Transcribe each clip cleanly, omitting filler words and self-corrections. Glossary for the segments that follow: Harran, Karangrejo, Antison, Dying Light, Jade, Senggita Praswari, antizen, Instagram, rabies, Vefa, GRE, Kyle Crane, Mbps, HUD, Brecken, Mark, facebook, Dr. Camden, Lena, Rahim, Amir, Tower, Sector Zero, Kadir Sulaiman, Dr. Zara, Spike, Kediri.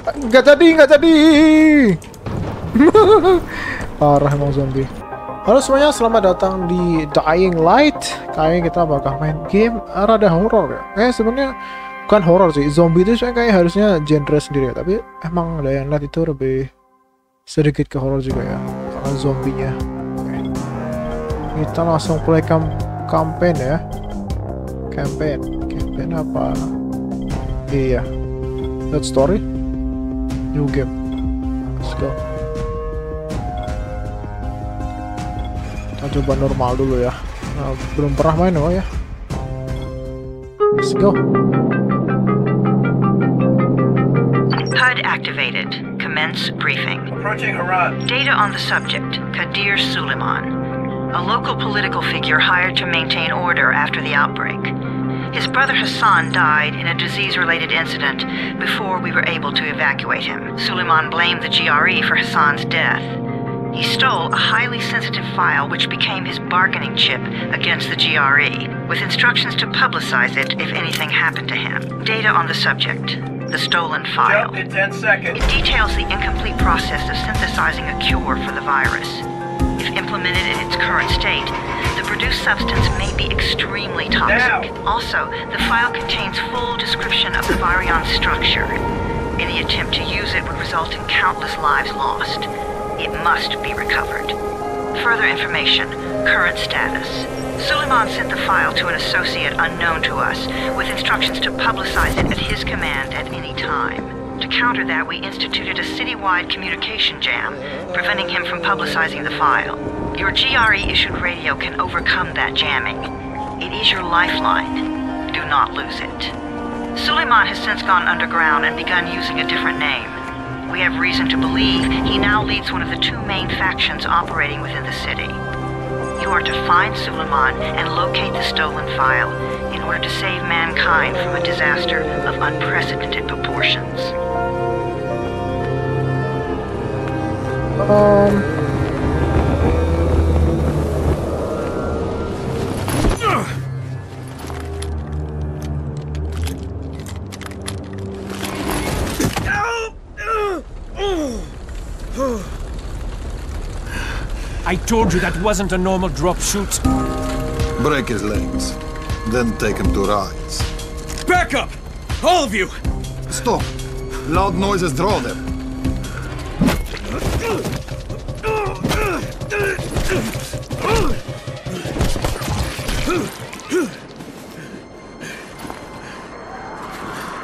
Nggak jadi. Parah emang zombie. Halo semuanya, selamat datang di Dying Light. Kayaknya kita bakal main game rada horor ya. Sebenarnya bukan horor sih, zombie itu kayak harusnya genre sendiri ya. Tapi emang Dying Light itu lebih sedikit ke horor juga ya, karena zombinya. Kita langsung play campaign ya. Campaign apa? Iya, that story, new game. Let's go. Kita coba normal dulu ya. Nah, belum pernah main oh ya. Let's go. HUD activated. Commence briefing. Approaching Harran. Data on the subject, Kadir Sulaiman, a local political figure hired to maintain order after the outbreak. His brother Hassan died in a disease-related incident before we were able to evacuate him. Sulaiman blamed the GRE for Hassan's death. He stole a highly sensitive file which became his bargaining chip against the GRE, with instructions to publicize it if anything happened to him. Data on the subject, the stolen file. Jump in 10 seconds. It details the incomplete process of synthesizing a cure for the virus. If implemented in its current state, the produced substance may be extremely toxic. Now. Also, the file contains full description of the virion structure. Any attempt to use it would result in countless lives lost. It must be recovered. Further information, current status. Sulaiman sent the file to an associate unknown to us, with instructions to publicize it at his command at any time. To counter that, we instituted a citywide communication jam, preventing him from publicizing the file. Your GRE-issued radio can overcome that jamming. It is your lifeline. Do not lose it. Sulaiman has since gone underground and begun using a different name. We have reason to believe he now leads one of the two main factions operating within the city. You are to find Sulaiman and locate the stolen file in order to save mankind from a disaster of unprecedented proportions. I told you that wasn't a normal drop shoot. Break his legs, then take him to Rais. Back up! All of you! Stop! Loud noises draw them.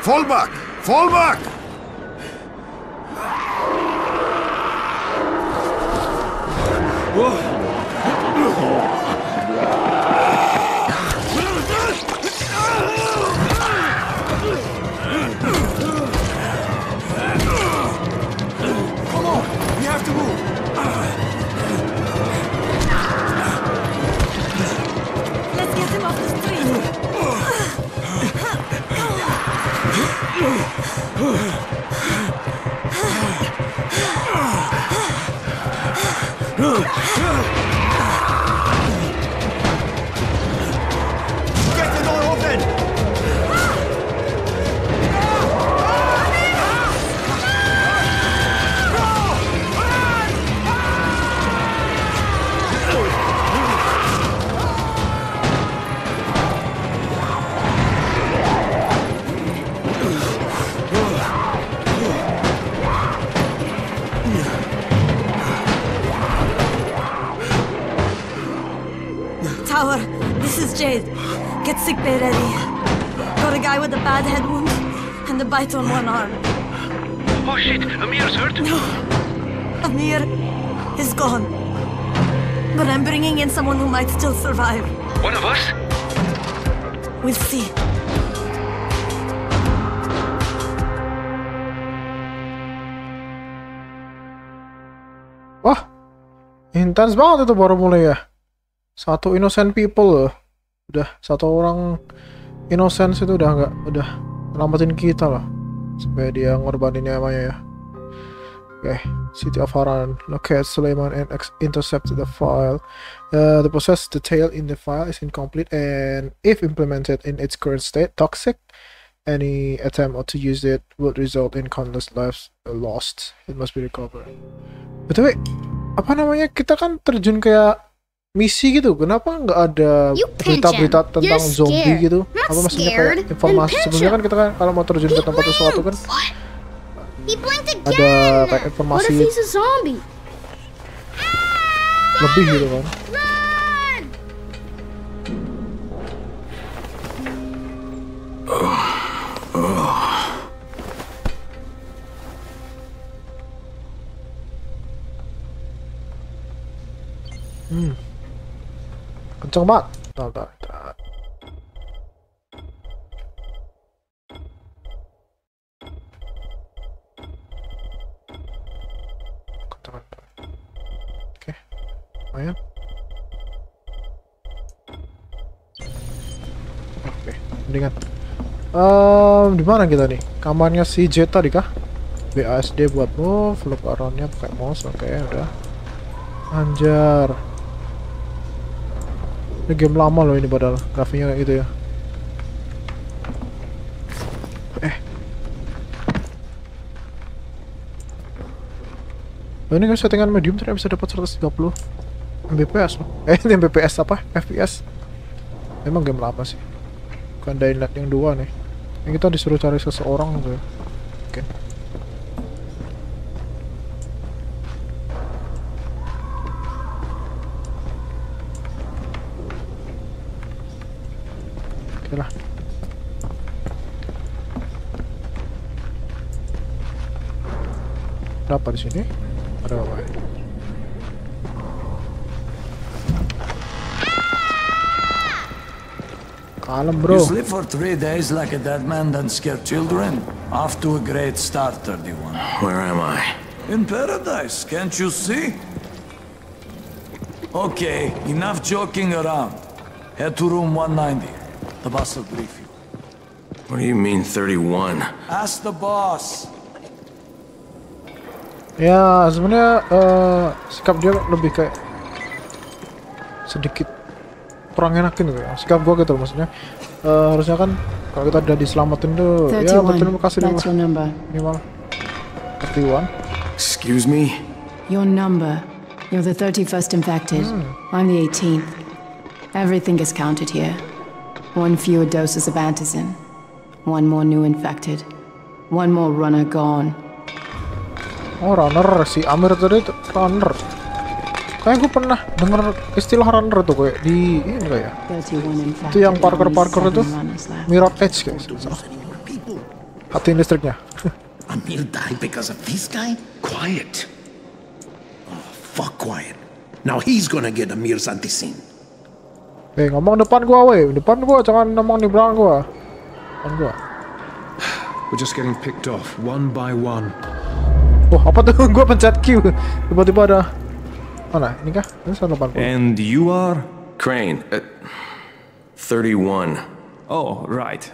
Fall back! Fall back! Tower, this is Jade. Get sick bay ready. Got a guy with a bad head wound and a bite on one arm. Oh shit, Amir's hurt? No. Amir is gone. But I'm bringing in someone who might still survive. One of us? We'll see. Wah, intens banget itu baru mulai ya. Satu innocent people loh. Udah satu orang innocent itu udah nyelamatin kita lah. Supaya dia ngorbanin namanya ya. Oke, City of Harran. Locate Sulaiman and intercept the file. The process detailed in the file is incomplete and if implemented in its current state, toxic Any attempt to use it would result in countless lives lost. It must be recovered. Betul, apa namanya? Kita kan terjun kayak misi gitu. Kenapa nggak ada berita-berita tentang zombie gitu? Apa maksudnya kayak informasi sebelumnya kan kita kan kalau mau terjun ke tempat sesuatu kan ada kayak informasi lebih gitu kan? Kenceng banget. Bentar. Oke, lumayan. Oke, mendingan. Di mana kita nih? Kamarnya si Jade tadi kah? BASD buat move, look around-nya pakai mouse. Oke, udah. Anjar. Ini game lama loh ini padahal. Grafiknya kayak gitu ya. Ini kan settingan medium ternyata bisa dapat 130 Mbps loh. Ini Mbps apa? FPS. Memang game lama sih. Bukan Dying Light yang 2 nih. Ini kita disuruh cari seseorang gitu ya. Oke. Apa di sini? Ada apa? Kalem bro. You sleep for 3 days like a dead man, then scare children. Off to a great start, 31. Where am I? In paradise. Can't you see? Okay, enough joking around. Head to room 190. The boss will brief you. What do you mean 31? Ask the boss. Ya sebenarnya sikap dia lebih kayak sedikit kurang enakin gitu ya. Sikap gua gitu loh, maksudnya harusnya kan kalau kita udah diselamatin tuh ya berterima kasih dulu. Ini malah 31. Excuse me. Your number. You're the 31st infected. I'm the 18th. Everything is counted here. One fewer doses of antizen. One more new infected. One more runner gone. Oh, runner, si Amir tadi itu runner. Kayak gue pernah denger istilah runner tuh kayak di ini kayak. Itu yang parker-parker itu mirror edge guys. Hatiin listriknya. Amir died because of this guy? Quiet. Oh, fuck quiet. Now he's gonna get Amir's antizen. Ngomong depan gua depan gua jangan ngomong di belakang gua. Depan gua. We're just getting picked off one by one. Wah, apa tuh? Gue pencet Q. Tiba-tiba ada... Mana? Ini kah? Ini 180. And you are? Crane. 31. Oh, right.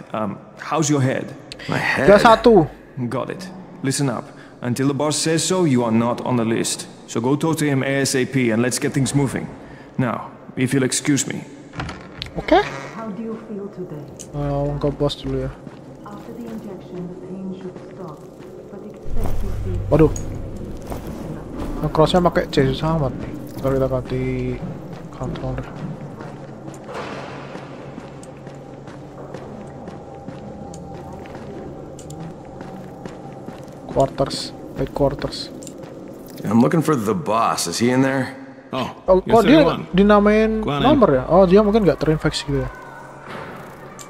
How's your head? My head? 31. Got it. Listen up. Until the boss says so, you are not on the list. So go talk to him ASAP and let's get things moving. Now, if you'll excuse me. Okay. How do you feel today? Ke boss dulu ya. Waduh, crossnya pakai C susah amat nih. Kalau kita ganti controller. Headquarters. I'm looking for the boss. Is he in there? Oh, dia dinamain nomor ya? Oh, dia mungkin nggak terinfeksi gitu ya.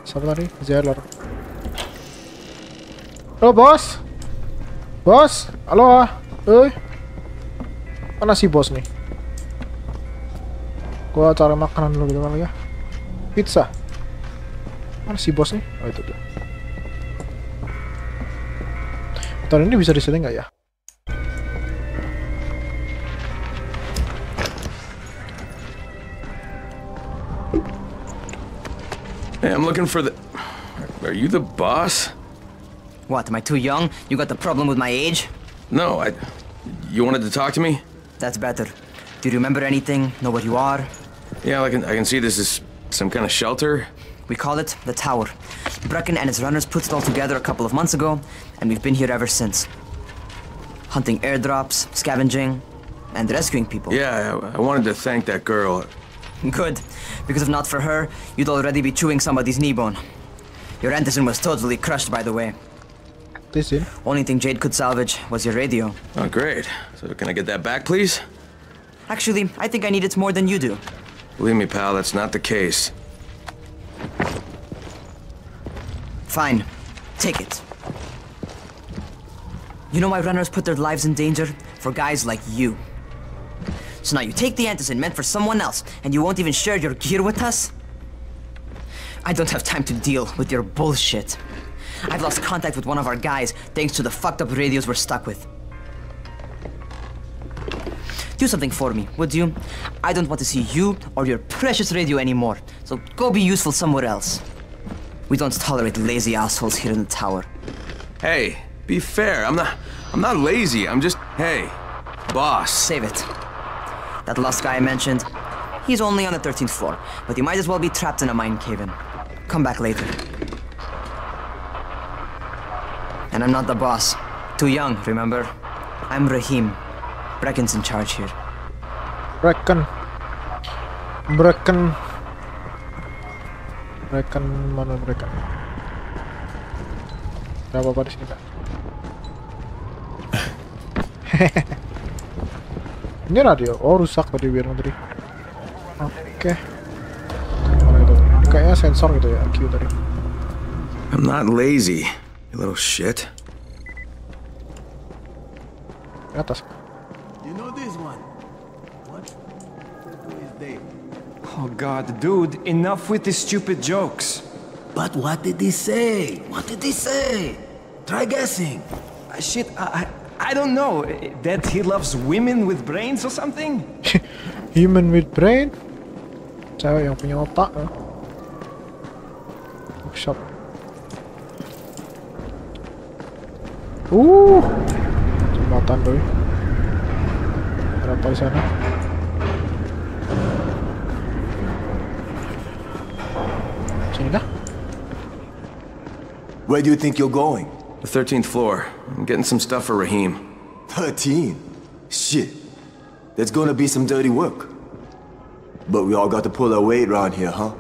Siapa tadi? Zeller. Halo, bos. Bos, halo, mana si bos nih? Gua cari makanan dulu gitu kali ya. Pizza. Mana si bos nih? Oh itu dia. Tahun ini bisa disetting nggak ya? Hey, I'm looking for the. Are you the boss? What, am I too young? You got the problem with my age? No, you wanted to talk to me? That's better. Do you remember anything? Know where you are? Yeah, I can see this is some kind of shelter. We call it the Tower. Brecken and his runners put it all together a couple of months ago, and we've been here ever since. Hunting airdrops, scavenging, and rescuing people. Yeah, I wanted to thank that girl. Good, because if not for her, you'd already be chewing somebody's knee bone. Your Antison was totally crushed, by the way. Only thing Jade could salvage was your radio. Oh, great. So can I get that back, please? Actually, I think I need it more than you do. Believe me, pal, that's not the case. Fine. Take it. You know why runners put their lives in danger? For guys like you. So now you take the antizen meant for someone else, and you won't even share your gear with us? I don't have time to deal with your bullshit. I've lost contact with one of our guys, thanks to the fucked up radios we're stuck with. Do something for me, would you? I don't want to see you or your precious radio anymore, so go be useful somewhere else. We don't tolerate lazy assholes here in the tower. Hey, be fair. I'm not lazy, I'm just... Hey, boss. Save it. That last guy I mentioned, he's only on the 13th floor, but you might as well be trapped in a mine cave-in. Come back later. And I'm not the boss. Too young, remember? I'm Rahim. Brecken's in charge here. Brecken mana Brecken? Gak apa-apa disini Pak. Ini radio. Oh, rusak tadi biar tadi. Oke. Mana itu? Ini kayaknya sensor gitu ya, IQ tadi. I'm not lazy. Little shit. Atas. You know this one? What? Who is they? Oh God, dude! Enough with the stupid jokes. But what did he say? What did he say? Try guessing. Shit, I don't know. That he loves women with brains or something? Human with brain? Cewek yang punya otak. Workshop. Jembatan doi. Berapa di sana? Sini dah. Where do you think you're going? The 13th floor. I'm getting some stuff for Rahim. 13? Shit. That's gonna be some dirty work. But we all got to pull our weight around here, huh?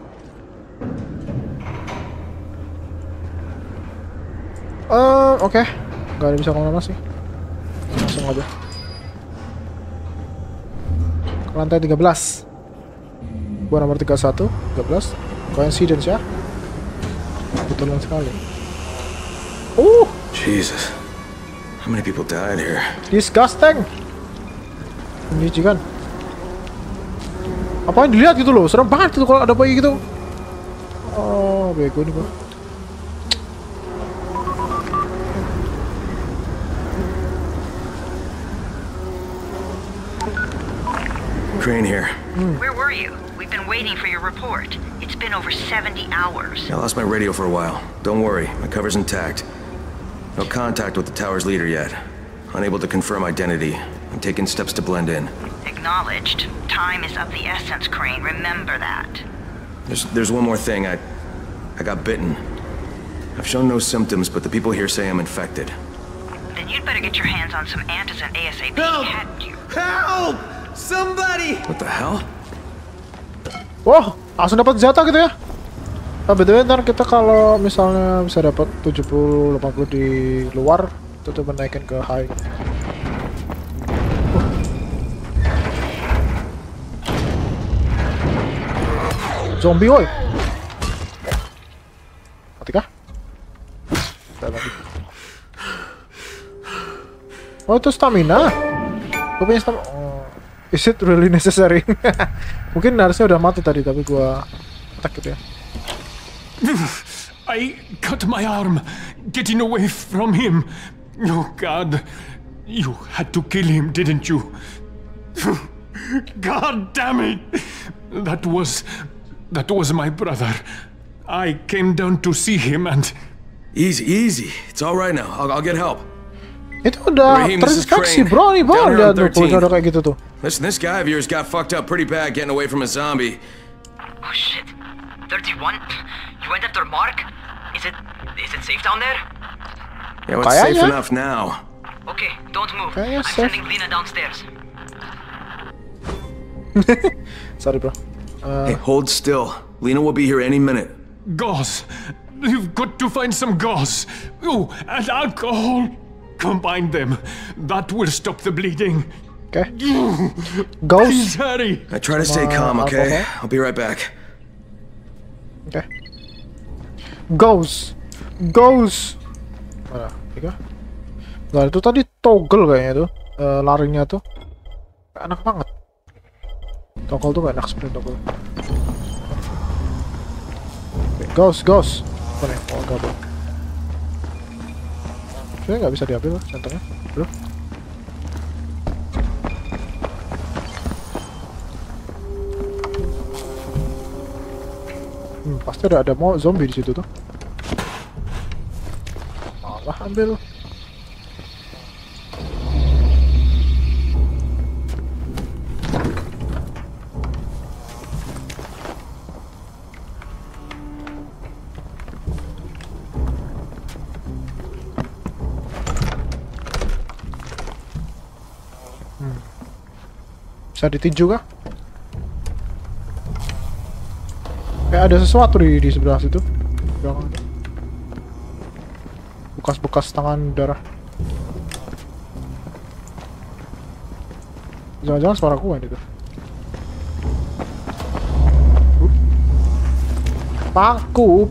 Okay. Gak ada bisa kemana-mana sih. Langsung aja ke lantai 13. Buah nomor 31, 13. Coincidence ya. Kebetulan sekali. Jesus. How many people died here? Disgusting. Menjijikan. Apaan dilihat gitu loh. Serem banget gitu kalau ada bayi gitu. Oh, bego nih gua. Crane here. Where were you? We've been waiting for your report. It's been over 70 hours. I lost my radio for a while. Don't worry, my cover's intact. No contact with the tower's leader yet. Unable to confirm identity. I'm taking steps to blend in. Acknowledged. Time is of the essence, Crane. Remember that. There's one more thing. I got bitten. I've shown no symptoms, but the people here say I'm infected. Then you'd better get your hands on some antizen ASAP. Help! Help! Somebody. What the hell? Wow, langsung dapat senjata gitu ya. Nah, betul ntar kita kalau misalnya bisa dapat 70 80 di luar, itu tuh menaikkan ke high. Zombie woi. Mati kah? Oh, itu stamina. Gue punya stamina. Is it really necessary? Mungkin harusnya udah mati tadi, tapi gua attack gitu ya. I cut my arm getting away from him. Oh God, you had to kill him, didn't you? God damn it! That was my brother. I came down to see him and. Easy. It's all right now. I'll get help. Itu udah terinfeksi bro nih bro, udah udah kayak gitu tuh. Listen, this guy of yours got fucked up pretty bad getting away from a zombie. Oh shit. 31? You went after Mark? Is it safe down there? Yeah, it's safe enough now. Okay, don't move. I'm sending Lena downstairs. Sorry, bro. Hey, hold still. Lena will be here any minute. Gauze. You've got to find some gauze. Oh, and alcohol. Combine them. That will stop the bleeding. Okay. Gauze. Please hurry. I try to stay calm, okay? Alcohol. I'll be right back. Okay. Gauze. Gauze. Mana? Tiga. Nah, itu tadi toggle kayaknya tuh. Larinya tuh. Enak banget. Toggle tuh gak enak sebenernya toggle. Gauze, gauze. Boleh, oh gabung. Sebenernya gak bisa diambil senternya. Bro. Pasti ada mau zombie di situ tuh. Malah ambil. Bisa ditinju kah? Kayak ada sesuatu di sebelah situ. Bekas-bekas tangan darah. Jangan-jangan suara gua itu. Paku.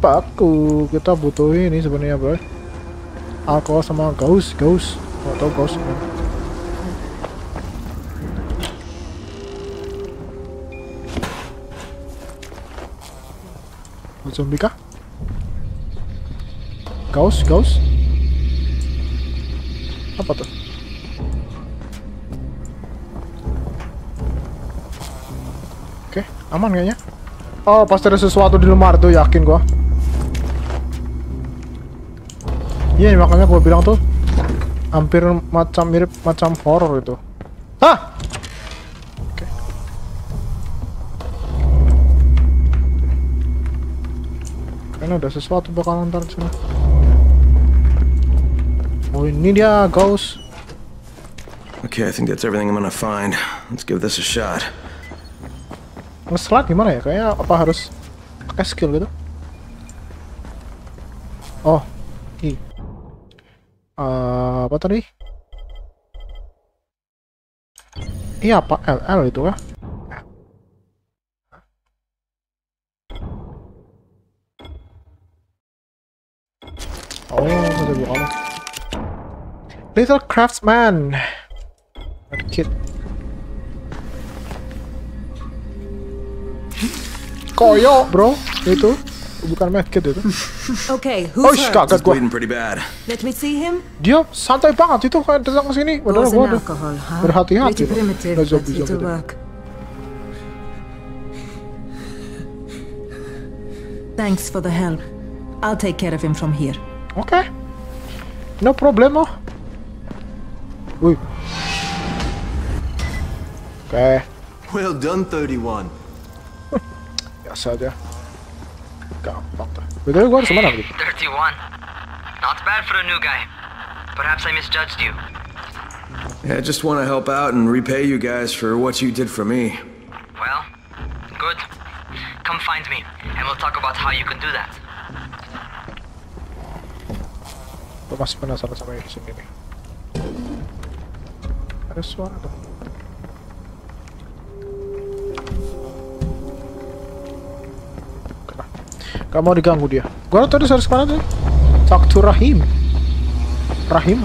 Kita butuh ini sebenarnya, bro. Alkohol sama gaus. Nggak tahu gaus gimana. Zombie kah? Gauze? Apa tuh? Oke, aman kayaknya. Oh, pasti ada sesuatu di lemari tuh, yakin gua. Iya, makanya gua bilang tuh hampir mirip macam horror itu. Hah? Karena ada sesuatu bakalan ntar disana. Oh, ini dia, ghost. Okay, I think that's everything I'm gonna find. Let's give this a shot. Nge-slide gimana ya? Kayaknya apa harus pakai skill gitu? Oh, apa tadi? Iya, apa LL itu kah? Oh, sudah buka apa? Little craftsman. Medkit. Koyo, bro. Itu bukan medkit itu. Oke, who's hurt? He's bleeding pretty bad. Let me see him. Dia santai banget itu kayak datang ke sini. Padahal gua udah berhati-hati. Udah zombie-zombie itu. Thanks for the help. I'll take care of him from here. Okay. No problem. Wait. Okay. Well done, 31. Ya saja. Gampang tuh. Betul gua harus mana gitu. 31. Not bad for a new guy. Perhaps I misjudged you. Yeah, I just want to help out and repay you guys for what you did for me. Well, good. Come find me and we'll talk about how you can do that. Gue masih penasaran sama yang disini nih. Ada suara dong. Gak mau diganggu dia. Gue tadi harus kemana tuh? Talk to Rahim. Rahim.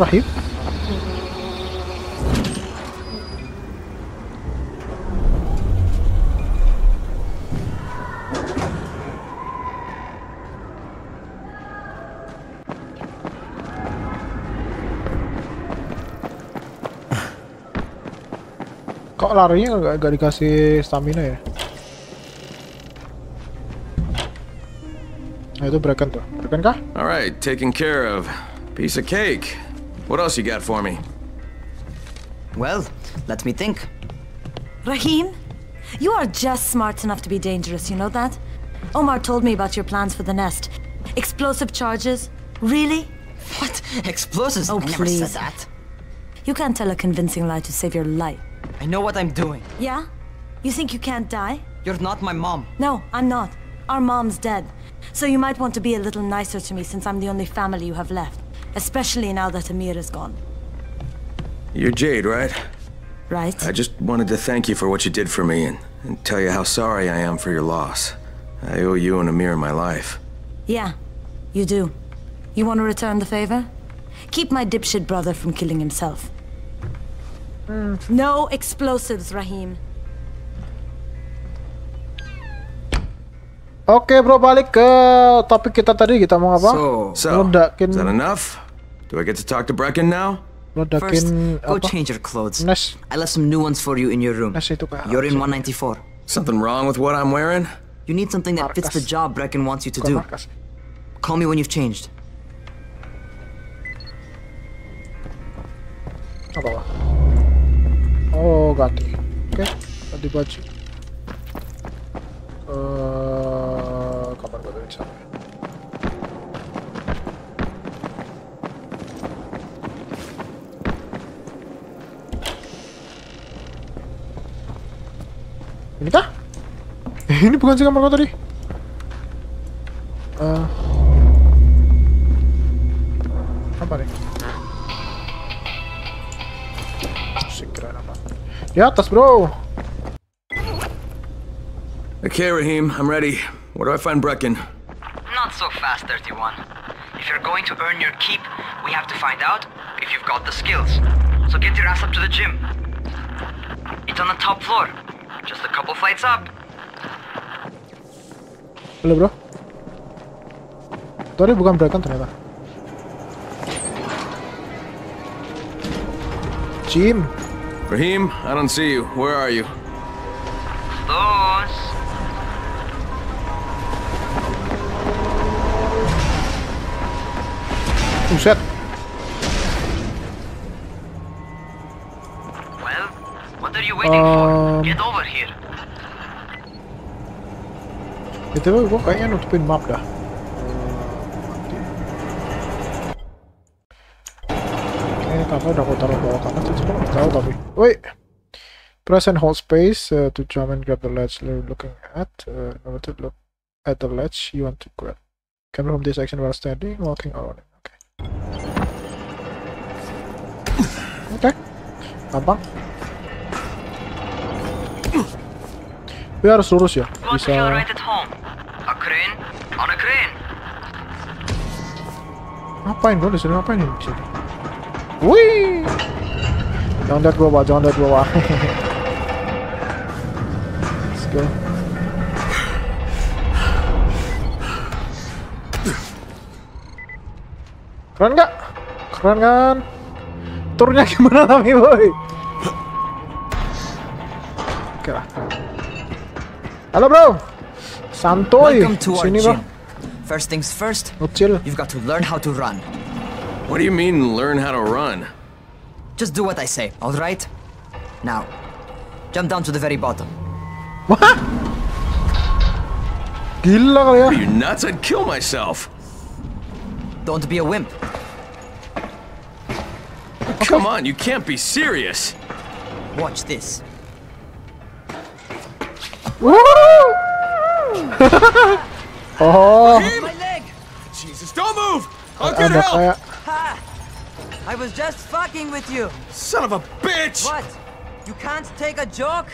Kok larinya gak dikasih stamina ya? Nah, itu Brecken tuh. Brecken kah? Alright, taken care of. Piece of cake. What else you got for me? Well, let me think. Rahim, you are just smart enough to be dangerous, you know that? Omar told me about your plans for the nest. Explosive charges? Really? What? Explosives? Oh, please. I never said that. You can't tell a convincing lie to save your life. I know what I'm doing. Yeah? You think you can't die? You're not my mom. No, I'm not. Our mom's dead. So you might want to be a little nicer to me since I'm the only family you have left. Especially now that Amir is gone. You're Jade, right? Right. I just wanted to thank you for what you did for me and tell you how sorry I am for your loss. I owe you and Amir my life. Yeah, you do. You want to return the favor? Keep my dipshit brother from killing himself. No explosives, Rahim. Oke bro, balik ke topik kita tadi. Kita mau apa? Meledakin. Is that enough? Do I get to talk to Brecken now? Meledakin apa? First, go change your clothes. I left some new ones for you in your room. You're in 194. Something wrong with what I'm wearing? You need something that fits the job Brecken wants you to do. Call me when you've changed. Apa? Oh, ganti. Oke, ganti baju. Kabar gue dari sana. Ini kah? Ini bukan sih kamar gue tadi. Apa nih? Sekiranya apa? Di atas bro. Okay, Rahim, I'm ready. Where do I find Brecken? Not so fast, 31. If you're going to earn your keep, we have to find out if you've got the skills. So get your ass up to the gym. It's on the top floor. Just a couple flights up. Hello, bro. Tadi bukan Brecken ternyata. Gym. Rahim, I don't see you. Where are you? Close. Well, what are you waiting for? Get over here. Itu gue kayaknya nutupin map dah. Kayaknya udah aku taruh bawah kanan sih, cuma nggak tahu tapi. Woi, press and hold space to jump and grab the ledge. You're looking at. Number two, look at the ledge you want to grab. Can perform this action while standing, walking, or running. Oke, gampang. Tapi harus lurus ya. Bisa. Ngapain gue disini? Ngapain ini disini? Wih! Jangan lihat gua, jangan lihat gua. Let's go. Keren nggak? Keren kan? Turunnya gimana tapi boy? Oke lah. Halo bro. Santuy. Sini bro. First things first. Chill. You've got to learn how to run. What do you mean learn how to run? Just do what I say, all right? Now, jump down to the very bottom. What? Gila kali ya. Are you nuts? I'd kill myself. Don't be a wimp. Okay. Come on, you can't be serious. Watch this. Woo! Oh. Rahim, my leg. Jesus, don't move. I'll get help. Ha. I was just fucking with you. Son of a bitch. What? You can't take a joke?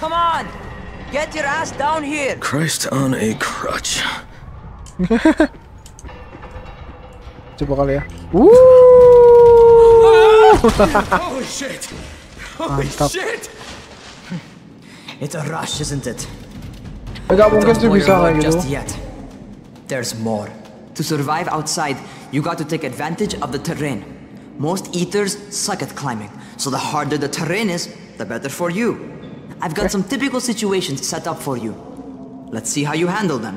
Come on. Get your ass down here. Christ on a crutch. Coba kali ya. Holy shit. Holy shit. It's a rush, isn't it? Enggak mungkin sih bisa kayak gitu. There's more. To survive outside, you got to take advantage of the terrain. Most ethers suck at climbing, so the harder the terrain is, the better for you. I've got some typical situations set up for you. Let's see how you handle them.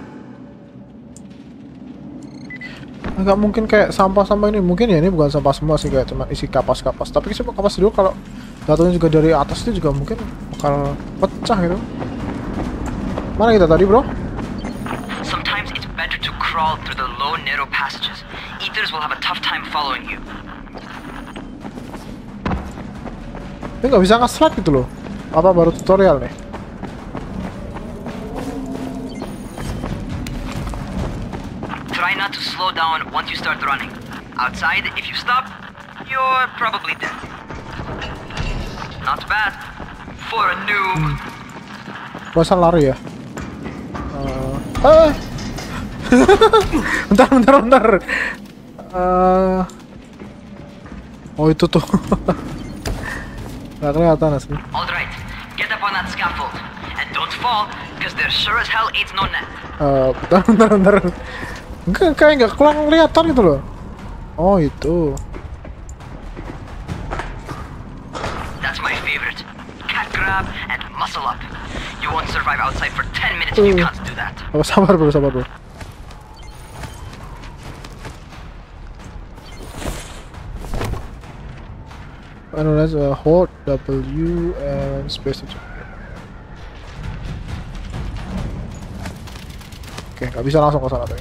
Enggak mungkin kayak sampah-sampah ini. Mungkin ya ini bukan sampah semua sih, kayak cuma isi kapas-kapas. Tapi semua kapas dulu kalau jatuhnya juga dari atas itu juga mungkin bakal pecah gitu. Mana kita tadi, bro? Sometimes it's better to cry crawl through the low, narrow passages. Ethers will have a tough time following you. Ini nggak bisa nge-slide gitu loh. Apa baru tutorial nih? Try not to slow down once you start running. Outside, if you stop, you're probably dead. Not bad for a noob. Bosan lari ya? Bentar. Oh itu tuh. Nggak kelihatan asli. Alright, get up on that scaffold and don't fall, cause there sure as hell ain't no net. Bentar. Kayak nggak kelihatan gitu loh. Oh itu. That's my favorite. Cat grab and muscle up. You won't survive outside for 10 minutes if you can't do that. Oh, sabar bro. Analyze a hold W and space. Oke, nggak bisa langsung ke sana tuh.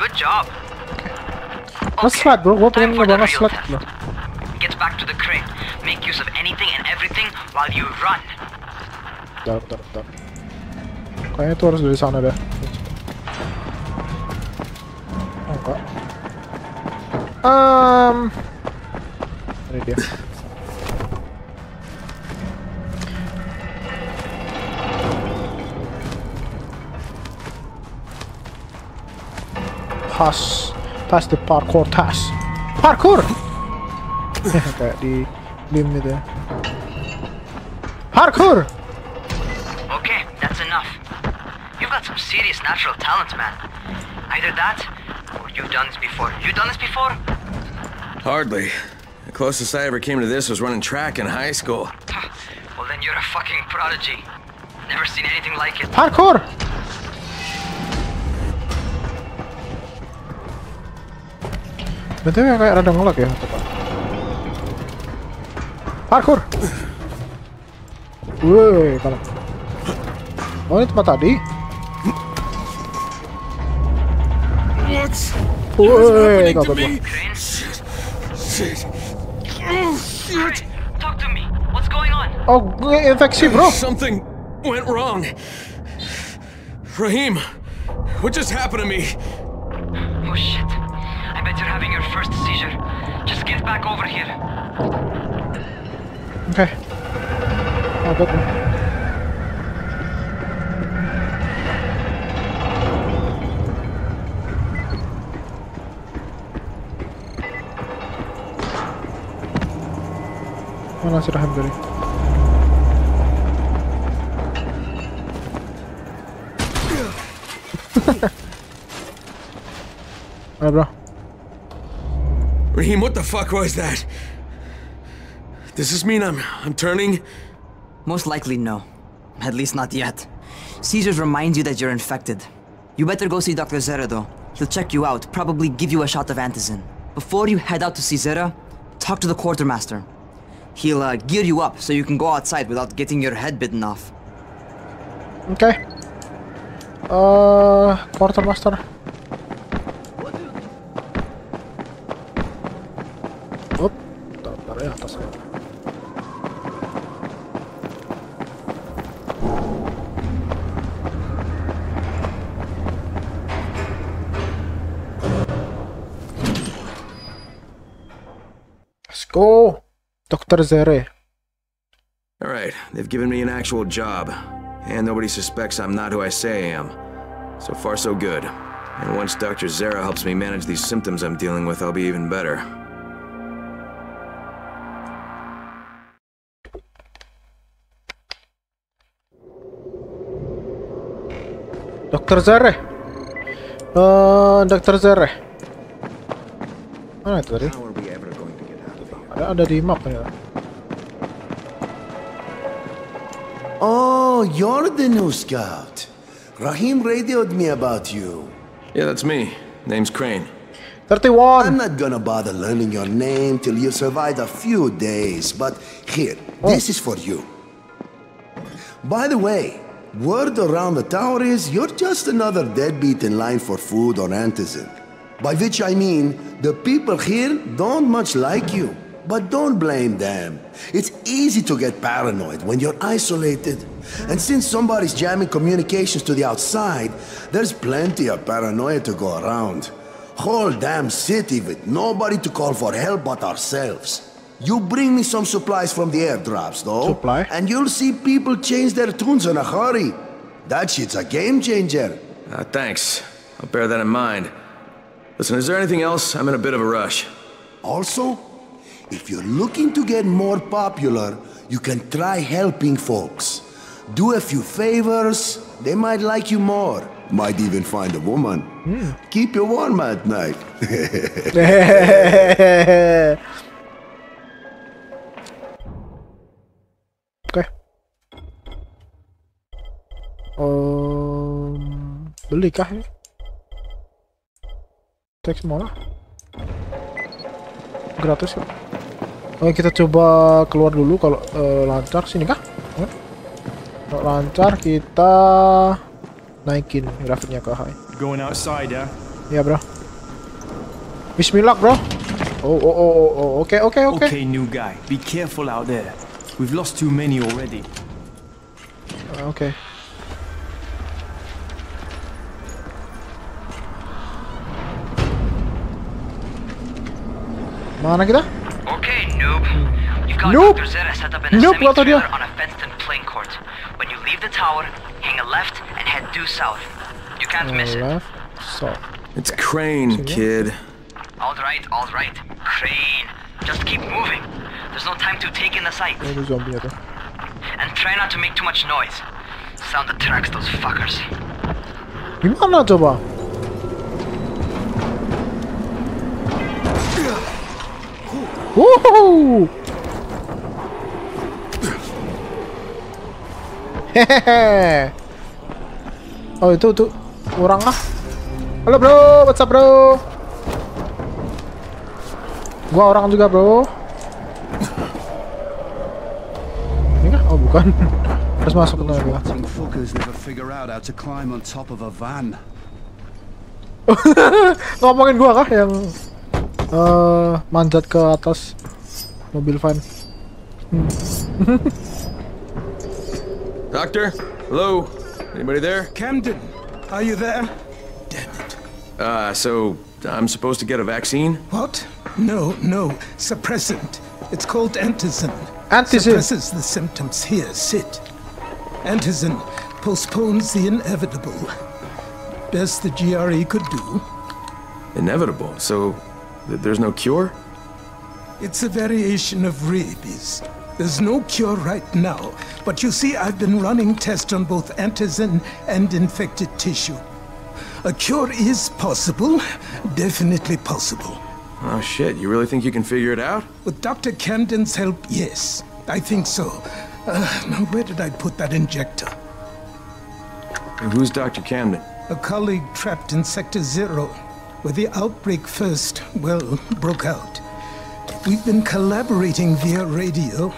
Good job. Nge-slide bro, gue pengen ngebanget slide loh. Get back to the crate. Make use of anything and everything while you run. Bentar. Kayaknya tuh harus dari sana dah. Ini dia. Pass the parkour task. Parkour. Kayak di lim gitu ya. Parkour. Okay, that's enough. You've got some serious natural talent, man. Either that or you've done this before. Hardly. The closest I ever came to this was running track in high school. Well, then you're a fucking prodigy. Never seen anything like it. Parkour. Betulnya kayak rada ngelak ya, tepat. Parkour. Woi, kalah. Oh, ini tempat tadi. Woi, kalah. Oh shit! Talk to me. What's going on? Oh, infeksi, bro. Something went wrong. Rahim, what just happened to me? Oh shit! I bet you're having your first seizure. Just get back over here. Okay. I'll get him. Mana si Rahim dari? Ayo bro. Rahim, what the fuck was that? Does this mean I'm turning? Most likely no. At least not yet. Seizures remind you that you're infected. You better go see Dr. Zara though. He'll check you out, probably give you a shot of antizen. Before you head out to see Zara, talk to the quartermaster. He'll gear you up so you can go outside without getting your head bitten off. Okay. Quartermaster. Up. Taruh atas. Let's go. Dr. Zara. All right, they've given me an actual job, and nobody suspects I'm not who I say I am. So far, so good. And once Dr. Zara helps me manage these symptoms I'm dealing with, I'll be even better. Dr. Zara. Mana itu tadi? Ada di map ya. Oh, you're the new scout. Rahim radioed me about you. Yeah, that's me. Name's Crane. 31. I'm not gonna bother learning your name till you survive a few days, but here, this is for you. By the way, word around the tower is you're just another deadbeat in line for food or antizen. By which I mean, the people here don't much like you. But don't blame them. It's easy to get paranoid when you're isolated. And since somebody's jamming communications to the outside, there's plenty of paranoia to go around. Whole damn city with nobody to call for help but ourselves. You bring me some supplies from the airdrops, though. Supply? And you'll see people change their tunes in a hurry. That shit's a game changer. Thanks. I'll bear that in mind. Listen, is there anything else? I'm in a bit of a rush. Also, if you're looking to get more popular, you can try helping folks. Do a few favors, they might like you more. Might even find a woman. Mm. Keep you warm at night. Okay. Beli kah ini? Teks malah. Gratis kok. Oke, kita coba keluar dulu kalau lancar sini kah? Kalau lancar kita naikin grafiknya ke high. Going outside ya. Yeah? Ya, yeah, bro. Bismillah, bro. Oh. Oke. Okay, new guy. Be careful out there. We've lost too many already. Oke. Mana kita? Nope. Nope, what are you? On a fenced in playing court. When you leave the tower, hang a left and head due south. You can't miss it. So. It's Crane, kid. All right. Crane. Just keep moving. There's no time to take in the sight. And try not to make too much noise. Sound attracts those fuckers. Gimana coba? Woohoo! Hehehe. Oh itu orang lah. Halo bro, what's up bro? Gua orang juga bro. Ini kah? Oh bukan. Harus masuk ke dalam. Ngomongin gua kah yang manjat ke atas mobil van? Doctor? Hello? Anybody there? Camden, are you there? Damn it. So I'm supposed to get a vaccine? What? No. Suppressant. It's called antizen. Antizen? Suppresses the symptoms. Here, sit. Antizen postpones the inevitable. Best the GRE could do. Inevitable? So there's no cure? It's a variation of rabies. There's no cure right now, but you see, I've been running tests on both antizen and infected tissue. A cure is possible, definitely possible. Oh shit, you really think you can figure it out? With Dr. Camden's help, yes. I think so. Now where did I put that injector? And who's Dr. Camden? A colleague trapped in Sector Zero, where the outbreak first, well, broke out. We've been collaborating via radio,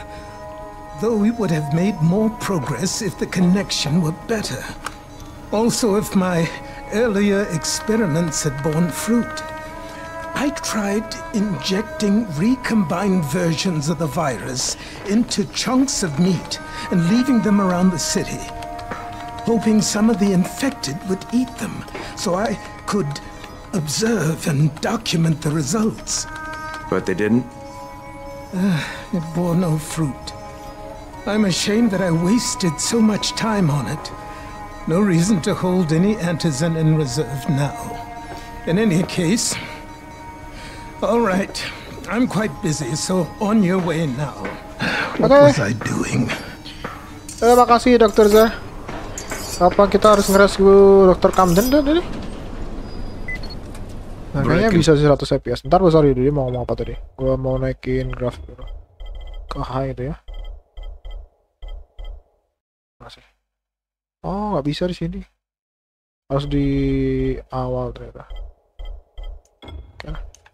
though we would have made more progress if the connection were better. Also, if my earlier experiments had borne fruit. I tried injecting recombined versions of the virus into chunks of meat and leaving them around the city, hoping some of the infected would eat them, so I could observe and document the results. But they didn't? It bore no fruit. I'm ashamed that I wasted so much time on it. No reason to hold any antizen in reserve now. In any case... All right. I'm quite busy, so on your way now. What was I doing? Terima kasih, Dr. Zara. Apa kita harus ngerescue Dr. Camden tadi? Nah, kayaknya bisa 100 fps. Bentar, sorry dulu, mau ngomong apa tadi? Gua mau naikin grafik dulu ke high itu ya. Oh, nggak bisa di sini. Harus di awal ternyata.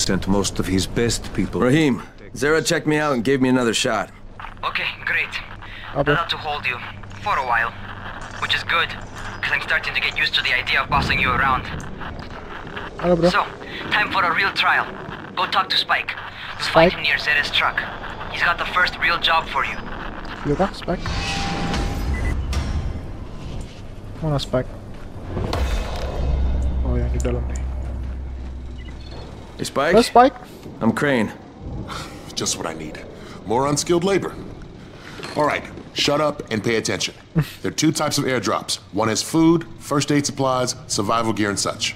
Sent most of his best people. Rahim, Zara checked me out and gave me another shot. Okay, great. Not to hold you. for a while. Which is good, because I'm starting to get used to the idea of bossing you around. Hello, bro. So, time for a real trial. Go talk to Spike. Let's find him near Zera's truck. He's got the first real job for you. You're back, Spike. Mana Spike? Oh, yang di dalam nih. Hey, Spike. Hello, Spike. I'm Crane. Just what I need. More unskilled labor. All right, shut up and pay attention. There are two types of airdrops. One is food, first aid supplies, survival gear, and such.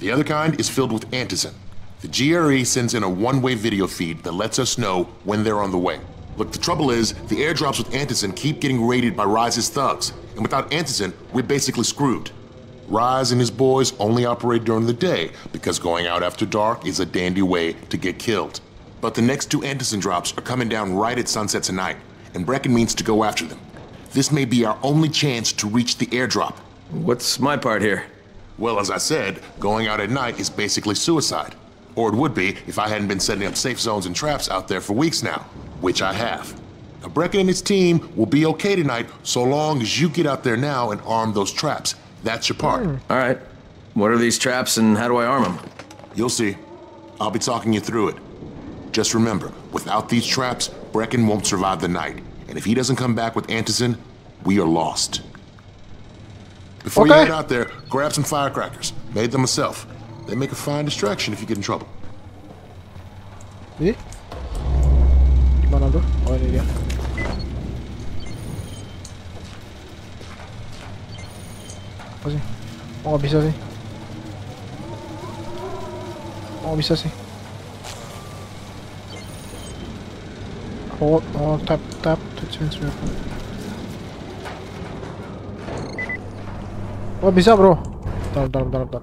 The other kind is filled with antizen. The GRE sends in a one-way video feed that lets us know when they're on the way. Look, the trouble is, the airdrops with Antison keep getting raided by Rais' thugs, and without Antison, we're basically screwed. Rais and his boys only operate during the day, because going out after dark is a dandy way to get killed. But the next two Antison drops are coming down right at sunset tonight, and Brecken means to go after them. This may be our only chance to reach the airdrop. What's my part here? Well, as I said, going out at night is basically suicide. Or it would be if I hadn't been setting up safe zones and traps out there for weeks now, which I have. Now, Brecken and his team will be okay tonight so long as you get out there now and arm those traps. That's your part. All right. What are these traps and how do I arm them? You'll see. I'll be talking you through it. Just remember, without these traps, Brecken won't survive the night. And if he doesn't come back with Antison, we are lost. Before you head out there, grab some firecrackers. Made them myself. They make a fine distraction if you get in trouble. Eh? Dimana tuh? Oh, ini dia. Apa sih? Oh, gak bisa sih. Oh, bisa sih. Hold, oh, tap, tap to change weapon. Oh, bisa, bro. Bentar.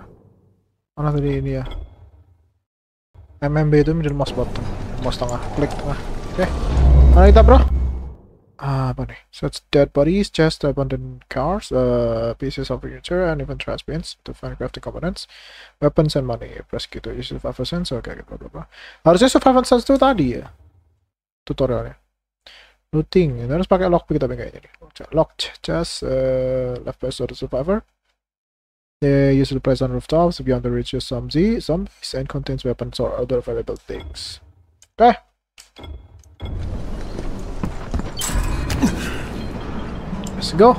Mana tadi ini ya? MMB itu middle mouse button, mouse tengah, klik tengah. Oke, mana kita, bro? Apa nih? Search dead bodies, chests, abandoned cars, pieces of furniture, and even trash bins to find crafting components, weapons and money. Press gitu, use survival sense, oke, blablabla. Harusnya survival sense itu tadi ya, tutorialnya. Looting, ini harus pakai lockpick tapi kayaknya nih. Lock chest, left press or survivor. They usually place on rooftops beyond the reach of zombies and contains weapons or other valuable things. Okay. Let's go.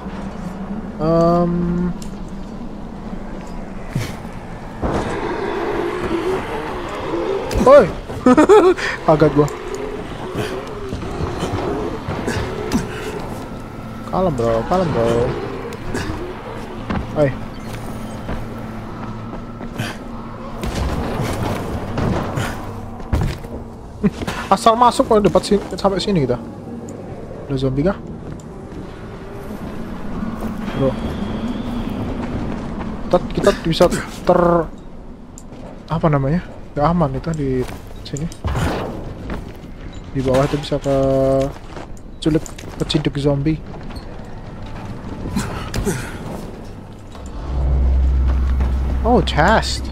Oi. Agak gua. Kalem bro. Oi. Asal masuk kalau dapat sini, sampai sini kita. Ada zombie kah? Bro. Kita bisa apa namanya? Gak aman itu di sini. Di bawah itu bisa keciduk zombie. Oh, chest.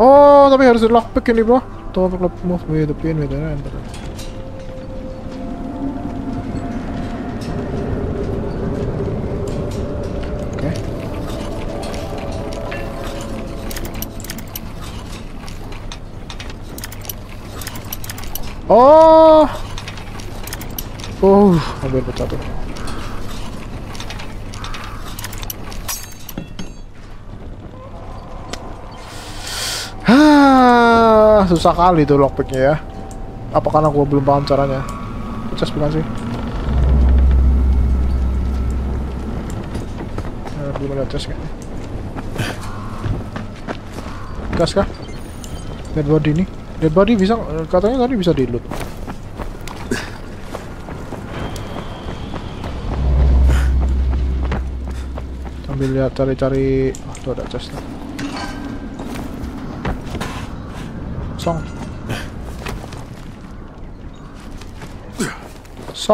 Oh, tapi harus lockpick ini, bro. Tuh, move with the pin, with the enter. Oke. Oh. Oh, hampir pecah tuh. Susah kali tuh lockpicknya ya. Apa karena gue belum paham caranya? Pecah bukan sih? Belum ada chest kayaknya. Gas kah? Dead body nih? Dead body bisa, katanya tadi bisa di-loot. Sambil lihat cari-cari. Ah, tuh ada chest nih.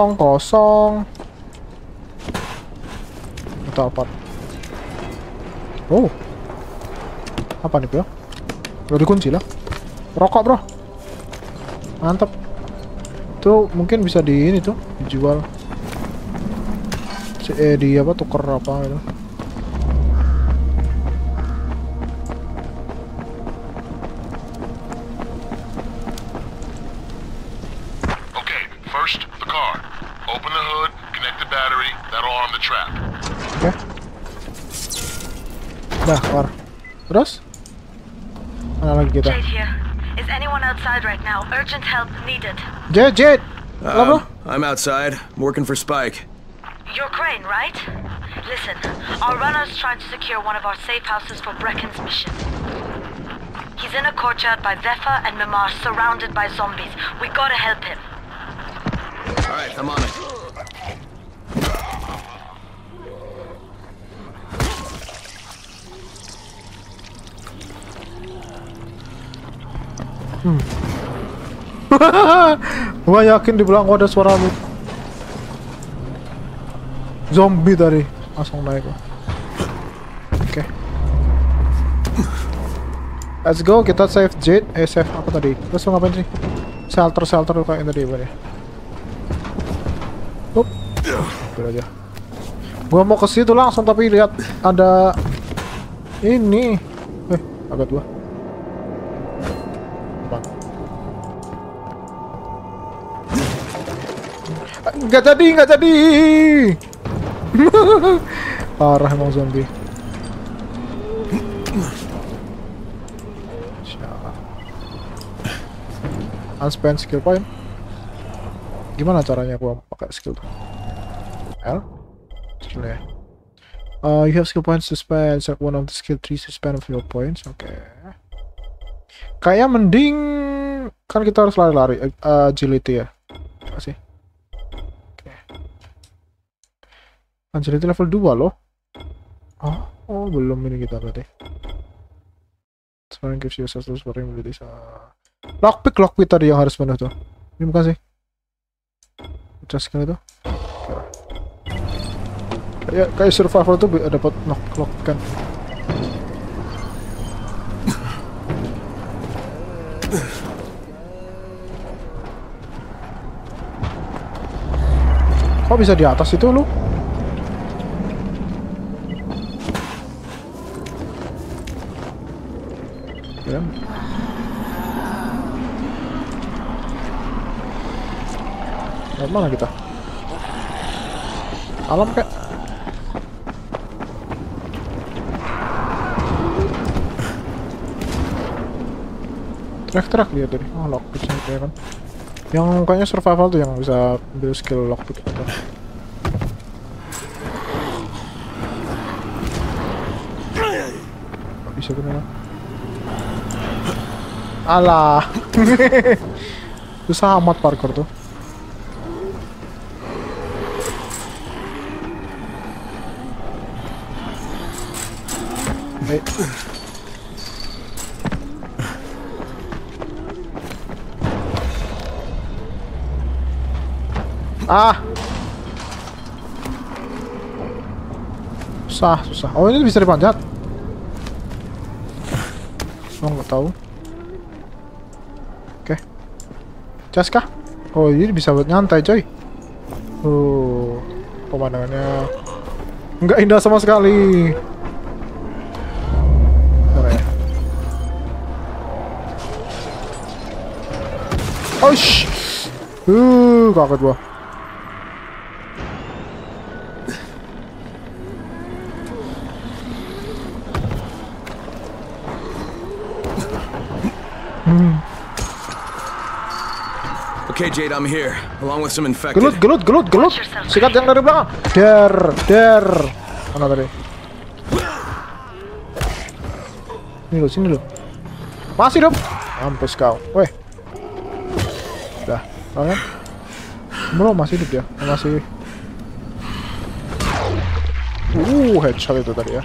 Kosong atau apa? Oh, apa nih, bro? Udah dikunci lah. Rokok, bro. Mantap. Tuh mungkin bisa di ini tuh dijual. di apa tuker apa gitu. Terus? Mana lagi kita? Jade! Hello? I'm outside, working for Spike. You're Crane, right? Listen, our runner's trying to secure one of our safe houses for Brecken's mission. He's in a courtyard by Vefa and Mimar, surrounded by zombies. We gotta help him. Alright, I'm on it. Gua yakin di belakang ada suara lu. Zombie tadi langsung naik. Oke. Let's go, kita save Jade. Save apa tadi? Terus ngapain sih? Shelter lu kayak tadi ya. Up. Aja. Gua mau ke situ langsung tapi lihat ada ini. Agak tua. Nggak jadi parah emang zombie. Unspend skill point, gimana caranya gua pakai skill tuh? L sudah. You have skill points to spend, select one of the skill trees to spend of your points. Oke. Kayaknya mending kan kita harus lari-lari, agility ya. Kasih. Agility level 2 loh. Oh, belum ini kita berarti. Sekarang gives you access to sporting abilities. Lockpick tadi yang harus benar tuh. Ini bukan sih? Udah skill itu. Kayak survival tuh dapat lock kan. Kok bisa di atas itu lu? Mana kita? Alam kek? Terak-terak dia tadi. Oh, lockpick ya kan. Yang kayaknya survival tuh yang bisa ambil skill lockpick itu. Gak bisa beneran. Alah. Susah amat parkour tuh. Susah. Oh, ini bisa dipanjat. Oh, nggak tahu. Oke. Cas kah? Oh, ini bisa buat nyantai, coy. Pemandangannya nggak indah sama sekali. Kaget gua. Okay, Jade, I'm here, along with some infected. Gelut. Sikat yang dari belakang. Der. Mana tadi? Sini lo. Masih hidup. Mampus kau. Weh. Udah, tangan. Bro, masih hidup ya? Masih. Headshot itu tadi ya.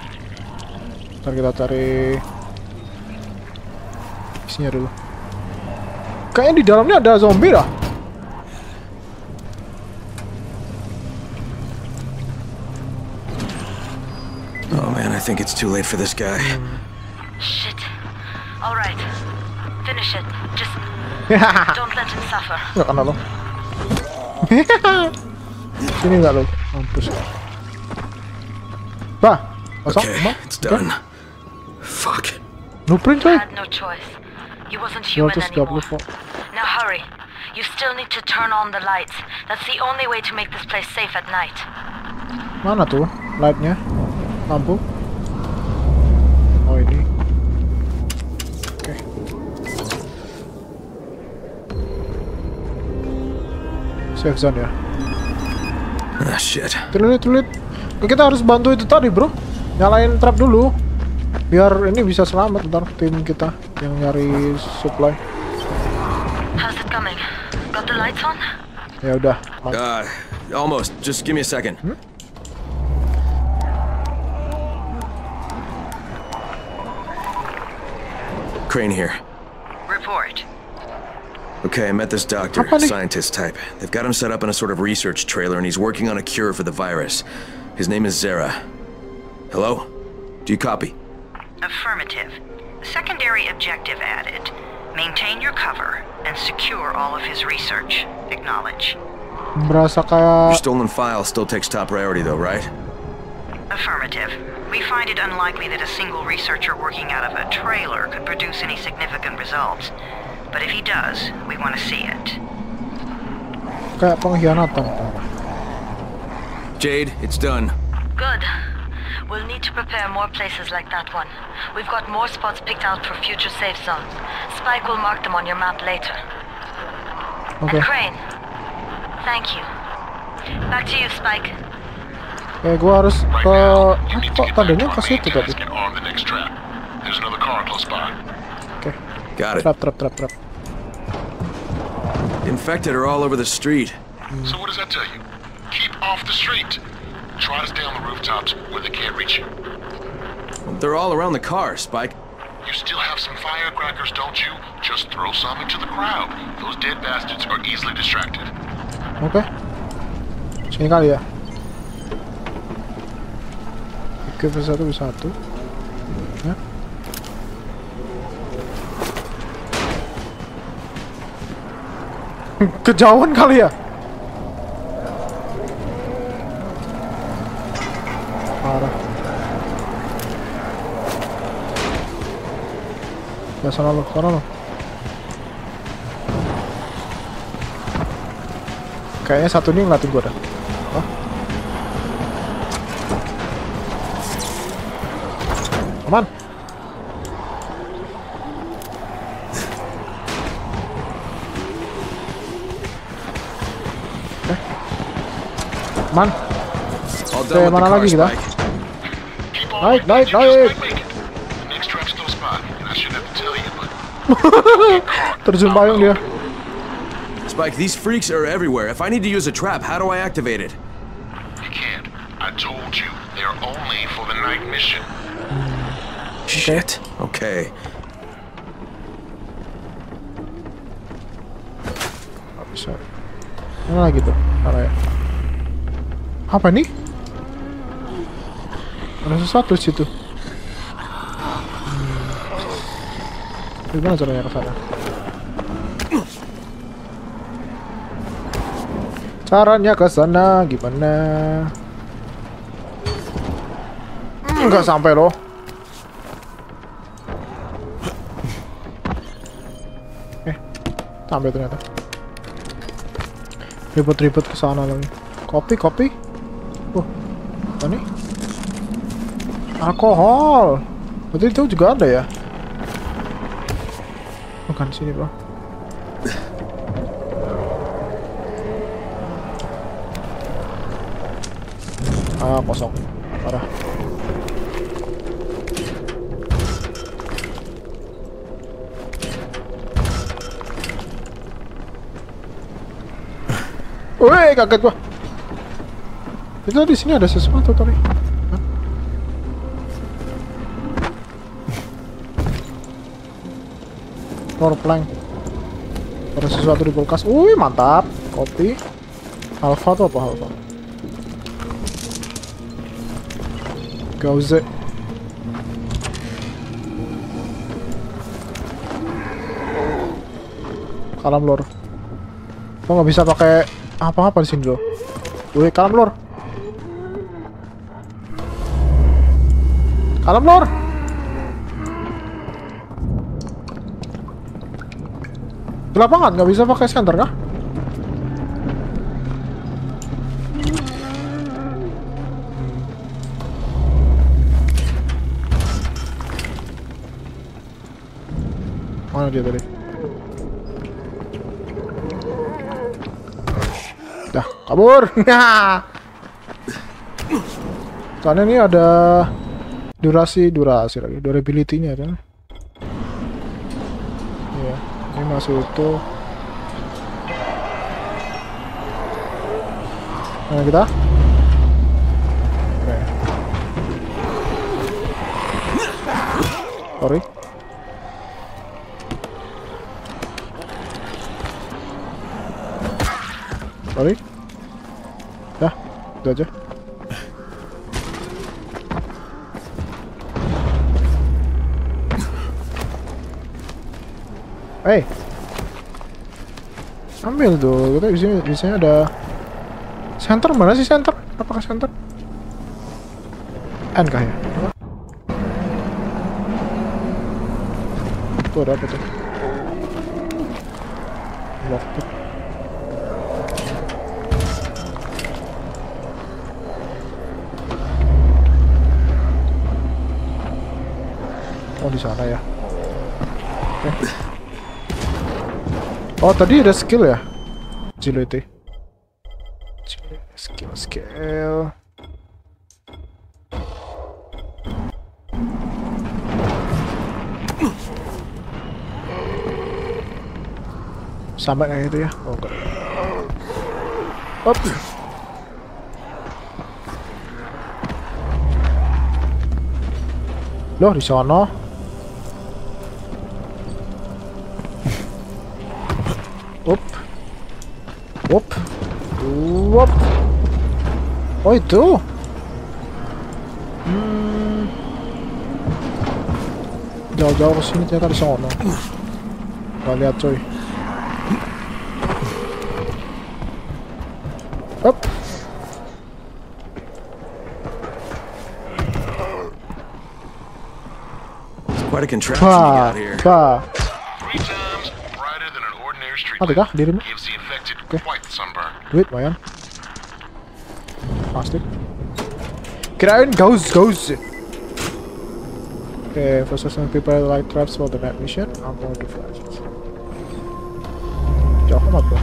Ntar kita cari isinya dulu. Kayaknya di dalamnya ada zombie dah. Oh man, I think it's too late for this guy. Shit. All right. Finish it. Just don't let him suffer. Nggak kena lo. Sini nggak lo, mampus. Bah, what's okay, up? It's done. Okay. Fuck. No print, I had no choice. He wasn't human anymore. Now hurry. You still need to turn on the lights. That's the only way to make this place safe at night. Mana tuh lightnya? Lampu? Oh ini. Oke. Okay. Safe zone ya. Ah shit. Tulit. Kita harus bantu itu tadi, bro. Nyalain trap dulu. Biar ini bisa selamat ntar tim kita yang nyari supply. How's it coming? Got the lights on? Ya udah. Almost. Just give me a second. Hmm? Crane here. Report. Okay, I met this doctor, scientist type. They've got him set up in a sort of research trailer, and he's working on a cure for the virus. His name is Zara. Hello? Do you copy? Affirmative. Secondary objective added. Maintain your cover and secure all of his research. Acknowledge. Your stolen file still takes top priority though, right? Affirmative. We find it unlikely that a single researcher working out of a trailer could produce any significant results. But if he does, we want to see it. Kayak pengkhianatan. Jade, it's done. Good. We'll need to prepare more places like that one. We've got more spots picked out for future safe zones. Spike will mark them on your map later. Okay. And Crane, thank you. Back to you, Spike. Okay, gua harus ke tadinya ke situ tadi. There's another car close by. Okay. Got it. Trap. Infected are all over the street. So what does that tell you? Keep off the street. Try to stay on the rooftops where they can't reach you. They're all around the car, Spike. You still have some firecrackers, don't you? Just throw some into the crowd. Those dead bastards are easily distracted. Okay. Sini kali ya. Oke, satu. Ya. Kejauhan kali ya. Ya sana lo. Kayaknya satu ini ngeliatin gua dah. Hah? Aman. Okay. Aman. Oke, mana lagi kita? Naik. Terjun payung dia. Spike, these freaks are everywhere. If I need to use a trap, how do I activate it? You can't. I told you, they're only for the night mission. Shit. Okay. Sorry. Mana lagi tuh? Area. Apa nih? Ada sesuatu di situ. Gimana caranya ke sana? Gimana? Enggak sampai loh. Sampai ternyata. Ribet-ribet ke sana lagi. Kopi. Apa nih? Alkohol. Berarti itu juga ada ya? Bukan sini, bro. Ah, kosong. Parah. Woi, kaget gua. Itu di sini ada sesuatu tadi. Plank. Ada sesuatu di kulkas. Wih, mantap. Kopi. Alpha tuh apa alpha? Gauze. Kalam lor. Kok nggak bisa pakai apa-apa di sini loh. Wih, kalam lor. Kalem Lur. Di lapangan nggak bisa pakai senter kah? Mana dia tadi? Dah kabur. Soalnya ini ada durasi lagi, durability-nya kan? Iya, ini masih utuh. Nah kita. Oke. Sorry. Sorry. Dah, itu aja. Hey, ambil tuh. Kita di sini ada center, mana sih center? Apakah center? N kah ya? Tuh ada apa tuh? Waktu. Oh di sana ya. Okay. Oh tadi ada skill ya, skill. Sampai kayak itu ya, oh enggak. Up. Loh di sana. Wop. Oh itu. Jauh-jauh ke sini ternyata di sana. Gak lihat coy. Hop. Bah. Ada kah dirimu? Oke. Duit mayan. Pasti. Kirain gaus. Okay, first person prepare light traps for the night mission. I'm going to flash it. Jauh amat bro.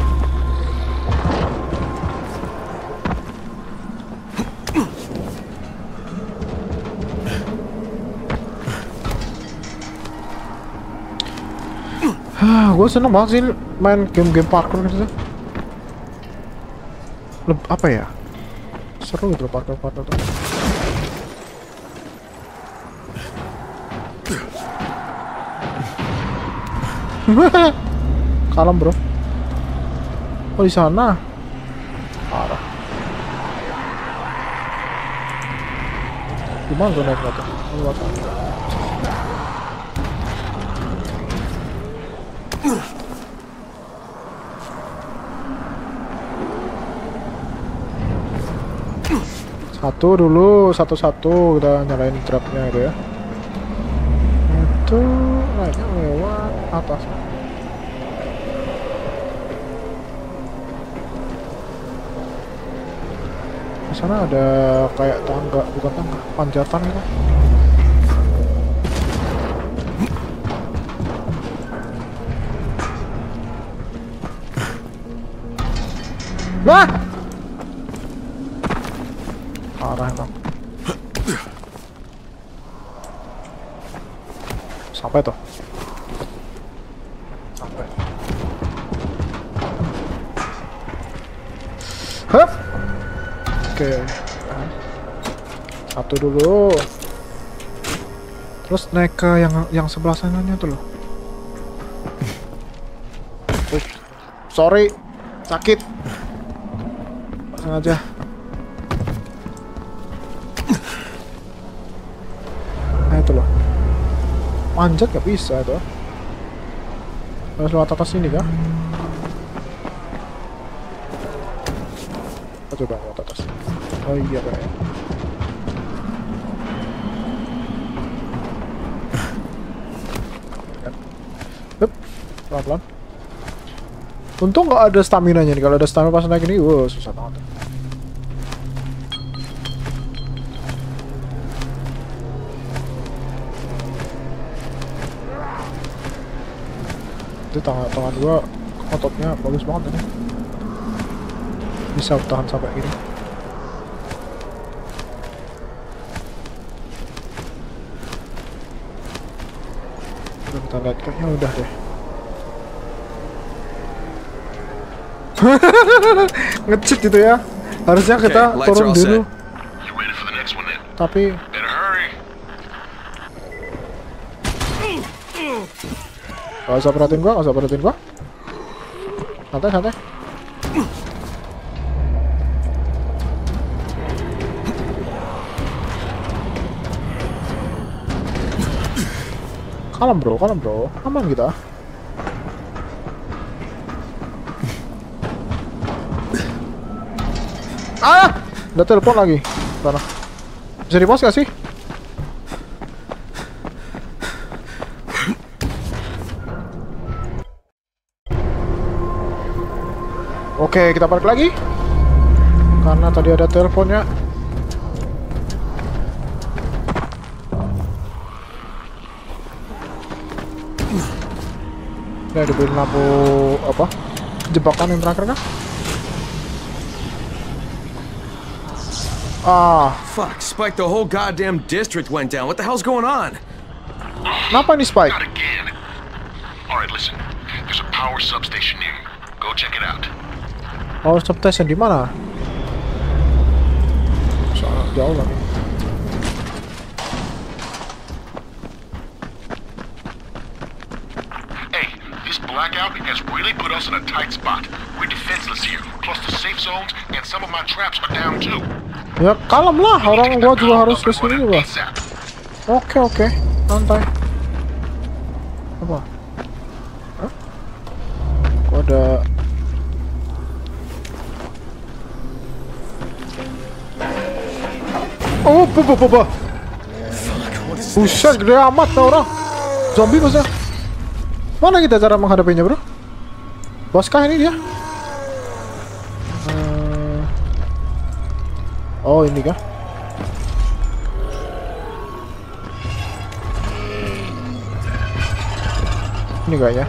Gue seneng banget sih main game-game parkour gitu. Apa ya? Seru gitu loh parkour. Kalem bro. Oh di sana. Parah. Gimana gue naik motor? Satu-satu kita nyalain trapnya gitu ya. Itu naiknya lewat atas. Di sana ada kayak tangga, bukan tangga, panjatan gitu. Wah! Parah emang. Sampai toh. Sampai. Hup. Oke. Satu dulu. Terus naik ke yang sebelah sananya tuh loh. Sorry. Sakit. Aja. Nah itu loh. Manjat gak bisa itu. Harus lewat atas sini kah? Coba lewat atas. Oh iya kayaknya. pelan-pelan. Untung nggak ada stamina-nya nih. Kalau ada stamina pas naik ini, wow, susah banget. Itu tangan gua ototnya bagus banget ini. Bisa tahan sampai gini. Kita lihat kayaknya udah deh. Nge-cheat gitu ya. Harusnya kita turun dulu. Tapi gak usah perhatiin gua, santai. Kalem bro, aman kita. Ah, udah telepon lagi. Mana? Bisa di-pause gak sih? Oke, kita balik lagi karena tadi ada teleponnya. Udah dibeliin lampu apa? Jebakan yang terakhir kan? Ah, fuck! Spike, the whole goddamn district went down. What the hell's going on? Kenapa nih Spike? Alright, listen. There's a power substation here. Go check it out. Power substation di mana? Soalnya jauh lagi. Hey, this blackout has really put us in a tight spot. We're defenseless here. Plus the safe zones and some of my traps are down too. Ya kalem lah, orang gua juga harus kesini juga. Oke, santai. Apa? Hah? Gua ada. Oh, boba. Buset, gede amat tuh orang. Zombie masa. Mana kita cara menghadapinya, bro? Bos kah ini dia? Oh, ini kah? Ini kayaknya.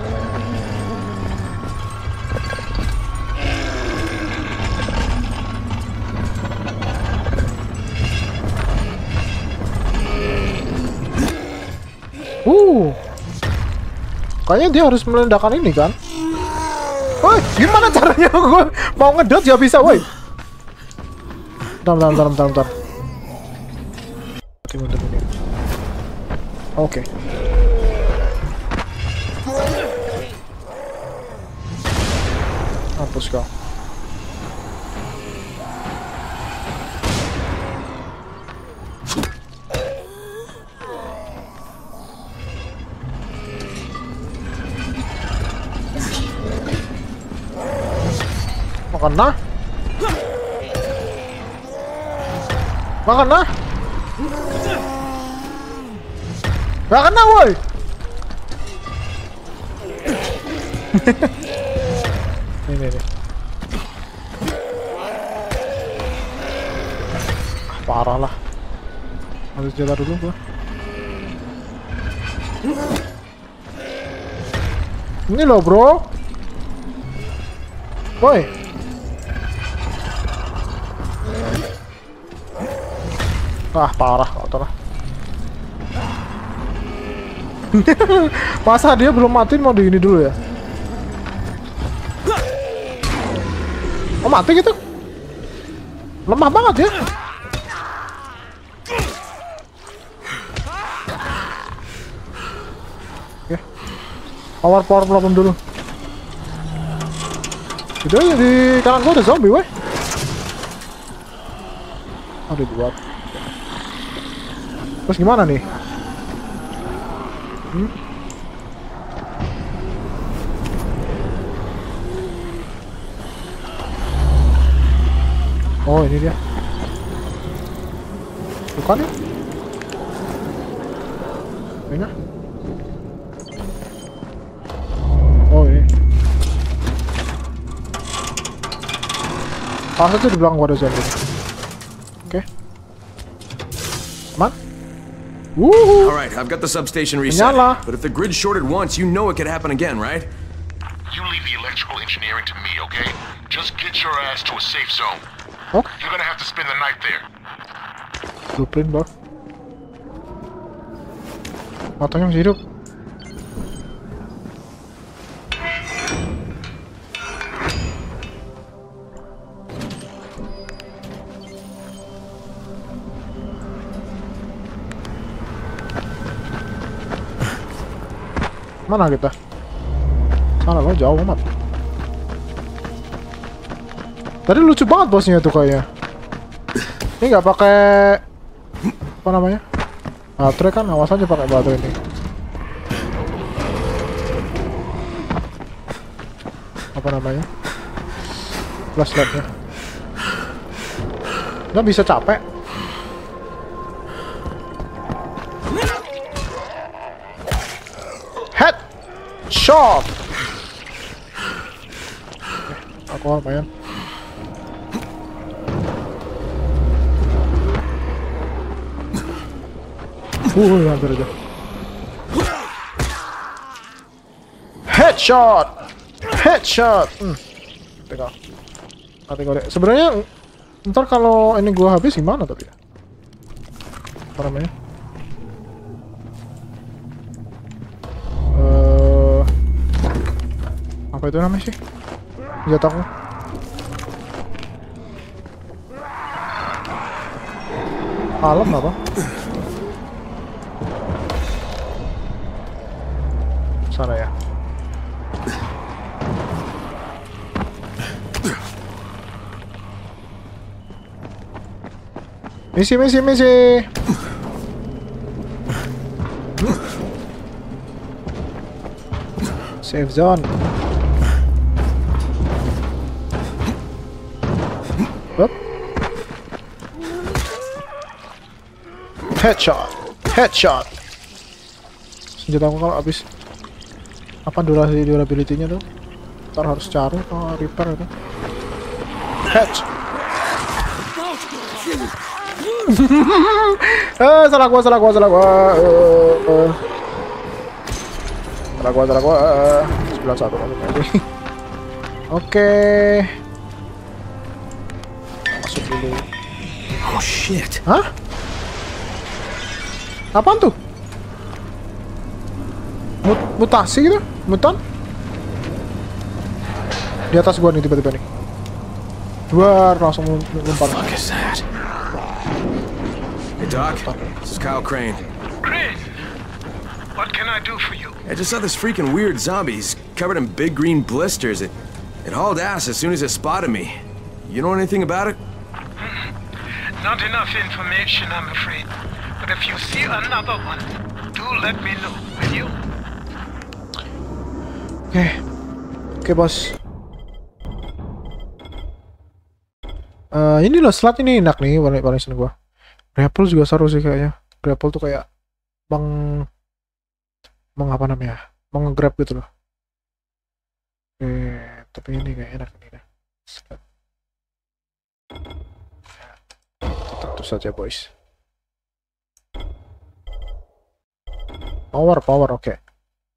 Kayaknya dia harus meledakkan ini kan? Woi, gimana caranya? Gue mau ngedot ya bisa, woi. Bentar. Oke. Hapus kau. Makan lah. Gak kena, woi. Ini. Parah lah. Harus jalan dulu gua. Ini loh, bro. Woi. Ah, parah kau lah. Masa dia belum mati mau di ini dulu ya? Oh, mati gitu? Lemah banget ya? Oke. Power problem dulu. Itu aja di kanan gua ada zombie, weh. Aduh, buat. Terus gimana nih? Oh, ini dia. Bukan ya? Ini? Oh, Pas itu di belakang gua ada zombie. Oke. Mana? Woo! All right, I've got the substation reset. But if the grid shorted once, you know it could happen again, right? You leave the electrical engineering to me, okay? Just get your ass to a safe zone. Huh? You're gonna have to spend the night there. Blueprint, bro. Matanya masih hidup. Mana kita? Mana lo jauh amat. Tadi lucu banget bosnya tuh kayaknya. Ini nggak pakai apa namanya? Baterai kan, awas aja pakai baterai ini. Apa namanya? Flashlightnya. Nggak bisa capek. Shot. Aku lumayan. Hampir aja. Headshot. Headshot. Tegal. Kategori. Sebenarnya ntar kalau ini gua habis gimana tapi ya? Apa namanya? Apa itu namanya sih? Jatah aku. Alam apa? Sana ya. Misi. Safe zone. Headshot. Senjata aku kalau habis apa durasi durability-nya tuh? Ntar harus cari atau repair itu. Salah gua. 91 lagi. Oke. Masuk dulu. Oh shit. Hah? Apaan tuh? Mutasi gitu? Mutan? Di atas gua nih tiba-tiba nih. Duar, langsung lompat. Hey Doc, this is Kyle Crane. Crane, what can I do for you? I just saw this freaking weird zombie. He's covered in big green blisters. It hauled ass as soon as it spotted me. You know anything about it? Not enough information, I'm afraid. But if you see another one, do let me know, will you? Oke, bos. Ini loh, slot ini enak nih, warna gua. Grapple juga seru sih kayaknya. Grapple tuh kayak apa namanya? Meng-grab gitu loh. Tapi ini kayak enak nih. Tentu saja, boys. Power, okay.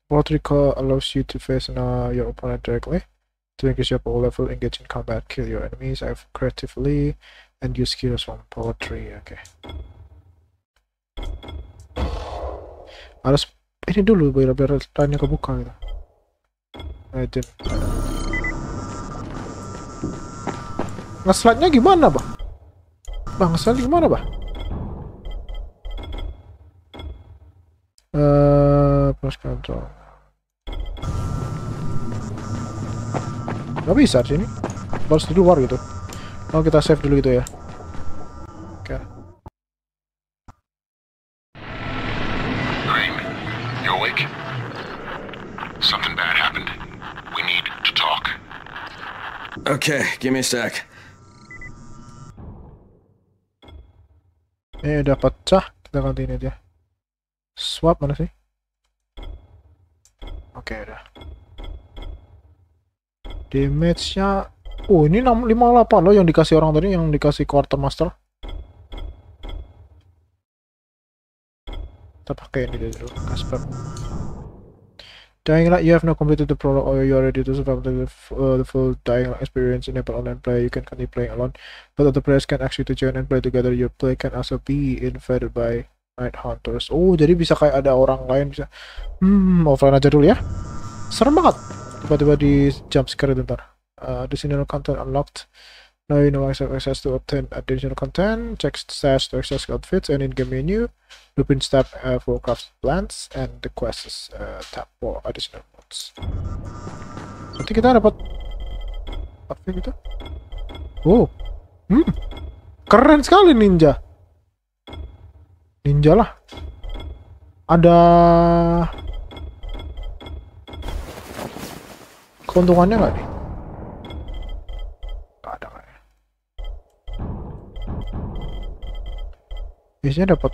What recall allows you to face your opponent directly. To increase your power level, engage in combat, kill your enemies creatively, and use skills from power 3, okay. Harus ini dulu biar tanya kebuka gitu. Ngeslide-nya gimana, Bang? Plus control. Gak bisa di sini. Harus di luar gitu. Oh, kita save dulu gitu ya. Oke. Green, you awake? Something bad happened. We need to talk. Okay, give me a sec. Ini udah pecah. Kita gantiin aja. Swap mana sih? Oke, udah. Damage-nya Oh, ini 658 loh yang dikasih orang tadi, yang dikasih quartermaster. Kita pakai ini dulu, Kasper. Dying Light, you have not completed the prologue or you are ready to survive the full Dying Light experience. Enable online play, you can continue playing alone, but other players can ask you to join and play together. Your play can also be invaded by Night Hunters. Oh, jadi bisa kayak ada orang lain bisa. Offline aja dulu ya. Serem banget. Tiba-tiba di jump scare bentar. Additional content unlocked. Now you know access to obtain additional content. Check stash to access outfits and in-game menu. Looping step for craft plants and the quests tab for additional modes. Nanti kita dapat apa gitu? Oh, keren sekali ninja. Ninja lah. Ada keuntungannya nggak nih? Nggak ada kayaknya. Biasanya dapat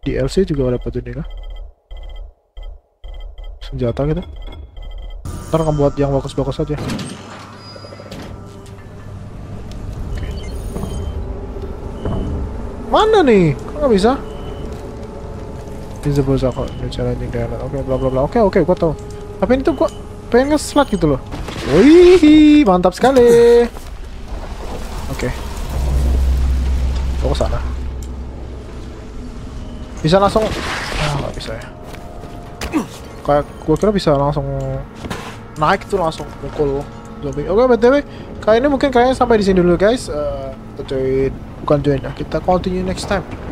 DLC juga dapat ini lah. Senjata gitu. Ntar kamu buat yang bagus-bagus aja. Mana nih? Kok nggak bisa? Visible Zako, ini challenging dialog. Oke, bla bla bla. Oke, oke, gua tau. Tapi ini tuh gua pengen nge-slide gitu loh. Wih, mantap sekali. Oke. Gua kesana. Bisa langsung... Ah, nggak bisa ya. Kayak gua kira bisa langsung... Naik tuh langsung mukul zombie. Oke, btw. Kali ini mungkin kayaknya sampai di sini dulu guys. Kita join... Bukan join, kita continue next time.